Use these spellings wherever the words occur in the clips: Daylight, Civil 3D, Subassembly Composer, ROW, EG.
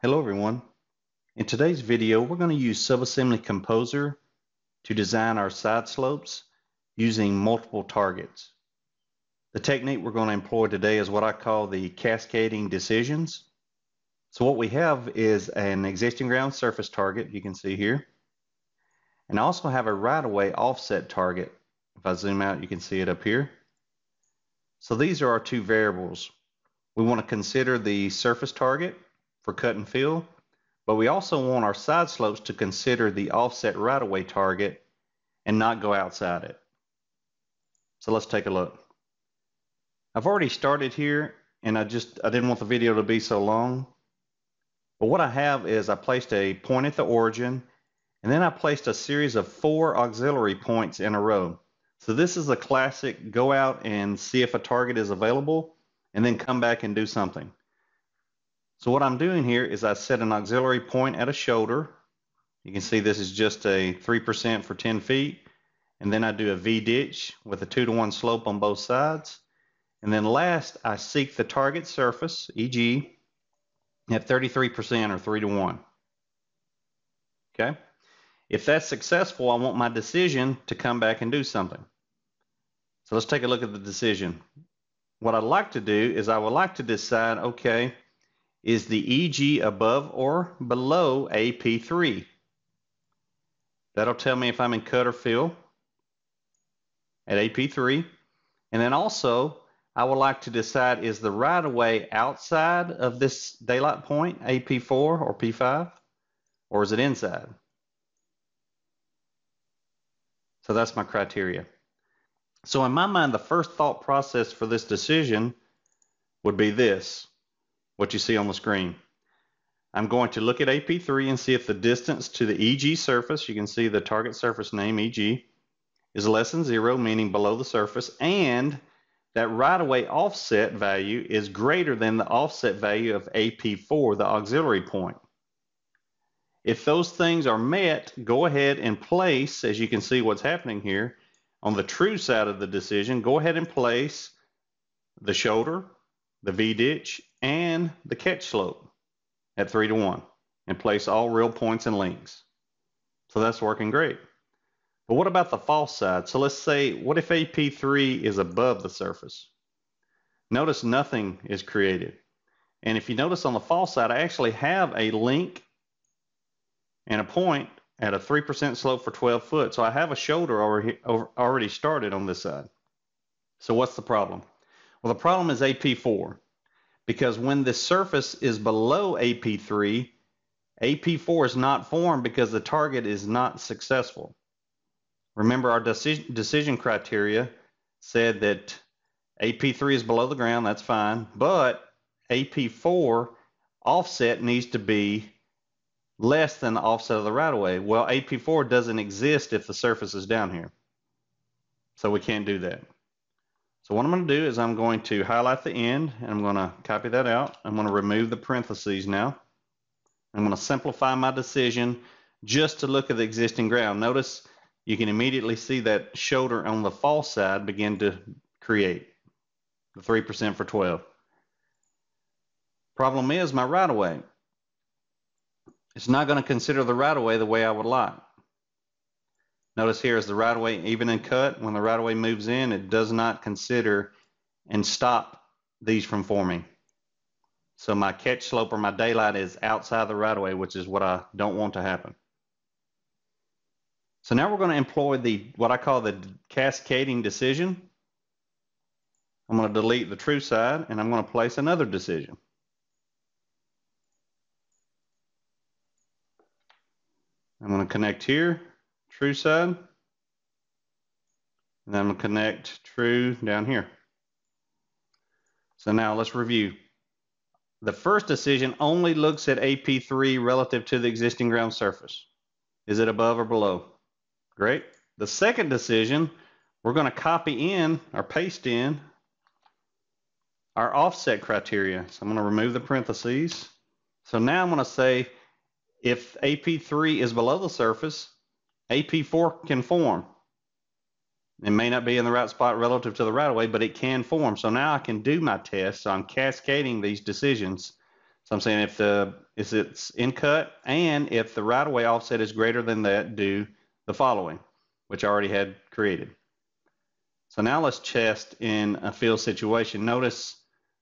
Hello everyone. In today's video, we're going to use Subassembly Composer to design our side slopes using multiple targets. The technique we're going to employ today is what I call the cascading decisions. So what we have is an existing ground surface target, you can see here, and I also have a right-of-way offset target. If I zoom out, you can see it up here. So these are our two variables. We want to consider the surface target for cut and fill, but we also want our side slopes to consider the offset right-of-way target and not go outside it. So let's take a look. I've already started here, and I didn't want the video to be so long. But what I have is I placed a point at the origin, and then I placed a series of four auxiliary points in a row. So this is a classic go out and see if a target is available, and then come back and do something. So what I'm doing here is I set an auxiliary point at a shoulder. You can see this is just a 3% for 10 feet. And then I do a V-ditch with a 2-to-1 slope on both sides. And then last, I seek the target surface, e.g. at 33% or 3-to-1. Okay. If that's successful, I want my decision to come back and do something. So let's take a look at the decision. What I'd like to do is I would like to decide, okay, is the EG above or below AP3? That'll tell me if I'm in cut or fill at AP3. And then also, I would like to decide, is the right-of-way outside of this daylight point, AP4 or P5, or is it inside? So that's my criteria. So in my mind, the first thought process for this decision would be this. What you see on the screen. I'm going to look at AP3 and see if the distance to the EG surface, you can see the target surface name EG, is less than zero, meaning below the surface, and that right-of-way offset value is greater than the offset value of AP4, the auxiliary point. If those things are met, go ahead and place, as you can see what's happening here, on the true side of the decision, go ahead and place the shoulder, the V-ditch, and the catch slope at 3-to-1, and place all real points and links. So that's working great. But what about the false side? So let's say, what if AP3 is above the surface? Notice nothing is created. And if you notice on the false side, I actually have a link and a point at a 3% slope for 12 foot. So I have a shoulder already started on this side. So what's the problem? Well, the problem is AP4, because when the surface is below AP3, AP4 is not formed because the target is not successful. Remember, our decision criteria said that AP3 is below the ground, that's fine, but AP4 offset needs to be less than the offset of the right-of-way. Well, AP4 doesn't exist if the surface is down here, so we can't do that. So what I'm going to do is I'm going to highlight the end, and I'm going to copy that out. I'm going to remove the parentheses now. I'm going to simplify my decision just to look at the existing ground. Notice you can immediately see that shoulder on the false side begin to create the 3% for 12. Problem is my right-of-way. It's not going to consider the right-of-way the way I would like. Notice here is the right-of-way even in cut. When the right-of-way moves in, it does not consider and stop these from forming. So my catch slope or my daylight is outside the right-of-way, which is what I don't want to happen. So now we're going to employ what I call the cascading decision. I'm going to delete the true side, and I'm going to place another decision. I'm going to connect here. True side, and I'm going to connect true down here. So now let's review. The first decision only looks at AP3 relative to the existing ground surface. Is it above or below? Great. The second decision, we're going to copy in or paste in our offset criteria. So I'm going to remove the parentheses. So now I'm going to say if AP3 is below the surface, AP4 can form. It may not be in the right spot relative to the right-of-way, but it can form. So now I can do my test. So I'm cascading these decisions So I'm saying if it's in cut and if the right-of-way offset is greater than that, do the following, which I already had created. So now let's test in a field situation. Notice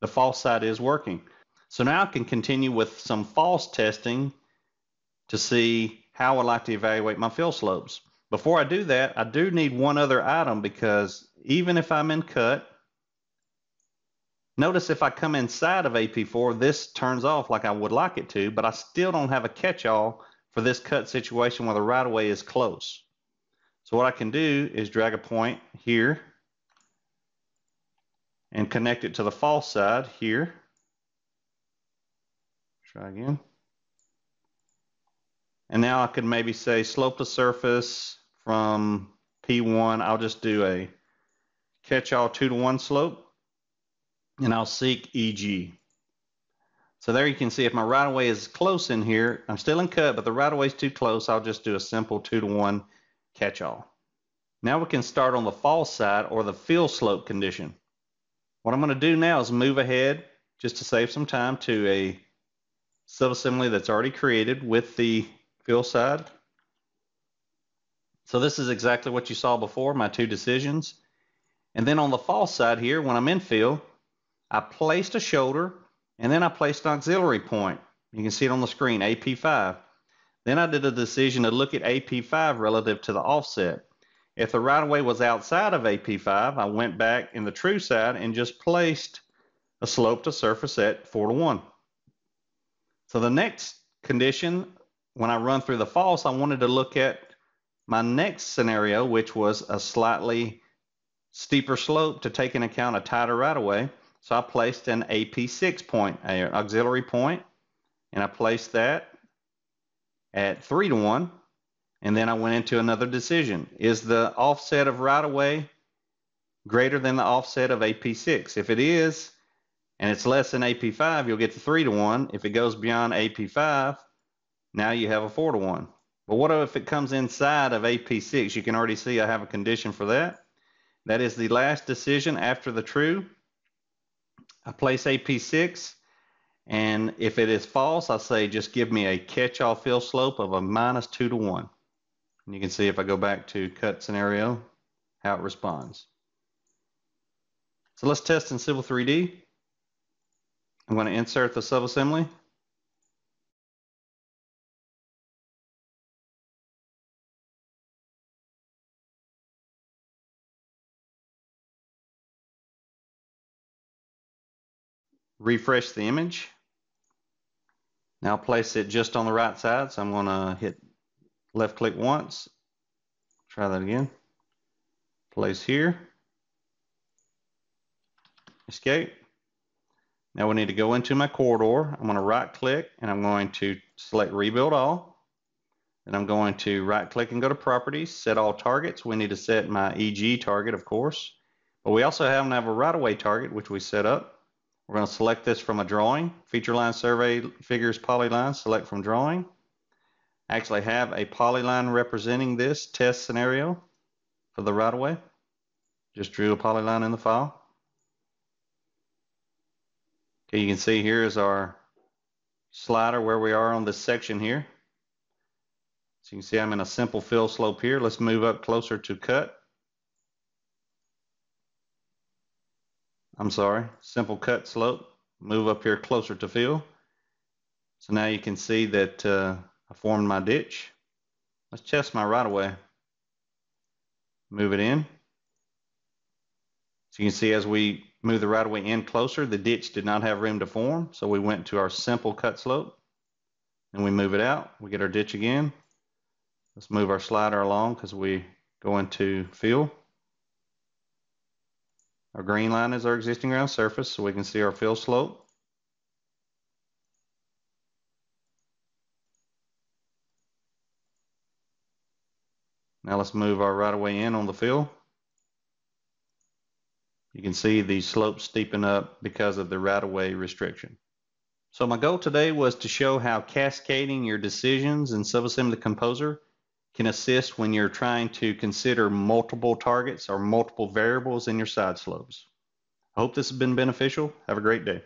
the false side is working. So now I can continue with some false testing to see how I'd like to evaluate my field slopes. Before I do that, I do need one other item, because even if I'm in cut, notice if I come inside of AP4, this turns off like I would like it to, but I still don't have a catch-all for this cut situation where the right-of-way is close. So what I can do is drag a point here and connect it to the false side here. Try again. And now I could maybe say slope the surface from P1. I'll just do a catch-all 2-to-1 slope, and I'll seek EG. So there you can see if my right-of-way is close in here, I'm still in cut, but the right-of-way is too close. I'll just do a simple 2-to-1 catch-all. Now we can start on the false side, or the field slope condition. What I'm going to do now is move ahead, just to save some time, to a subassembly that's already created with the field side. So this is exactly what you saw before, my two decisions. And then on the false side here, when I'm in field, I placed a shoulder, and then I placed an auxiliary point. You can see it on the screen, AP5. Then I did a decision to look at AP5 relative to the offset. If the right-of-way was outside of AP5, I went back in the true side and just placed a slope to surface at 4-to-1. So the next condition, when I run through the false, I wanted to look at my next scenario, which was a slightly steeper slope to take into account a tighter right-of-way. So I placed an AP6 point, an auxiliary point, and I placed that at 3-to-1, and then I went into another decision. Is the offset of right-of-way greater than the offset of AP6? If it is, and it's less than AP5, you'll get the 3-to-1. If it goes beyond AP5, now you have a 4-to-1. But what if it comes inside of AP6? You can already see I have a condition for that. That is the last decision after the true. I place AP6, and if it is false, I say just give me a catch-all field slope of a -2-to-1. And you can see if I go back to cut scenario, how it responds. So let's test in Civil 3D. I'm going to insert the subassembly. Refresh the image. Now place it just on the right side, so I'm going to hit left click once. Try that again. Place here. Escape. Now we need to go into my corridor. I'm going to right click and I'm going to select rebuild all. And I'm going to right click and go to properties, set all targets. We need to set my EG target, of course. But we also have a right-of-way target, which we set up. We're going to select this from a drawing, feature line survey, figures, polyline, select from drawing. I actually have a polyline representing this test scenario for the right-of-way. Just drew a polyline in the file. Okay, you can see here is our slider where we are on this section here. So you can see I'm in a simple fill slope here. Let's move up closer to cut. I'm sorry, simple cut slope, move up here closer to fill. So now you can see that I formed my ditch. Let's test my right-of-way. Move it in. So you can see as we move the right-of-way in closer, the ditch did not have room to form. So we went to our simple cut slope and we move it out. We get our ditch again. Let's move our slider along because we go into fill. Our green line is our existing ground surface, so we can see our field slope. Now let's move our right-of-way in on the field. You can see the slope steepen up because of the right-of-way restriction. So my goal today was to show how cascading your decisions in Subassembly Composer can assist when you're trying to consider multiple targets or multiple variables in your side slopes. I hope this has been beneficial. Have a great day.